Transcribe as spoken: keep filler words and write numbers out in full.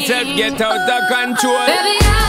yourself get out of control. Baby,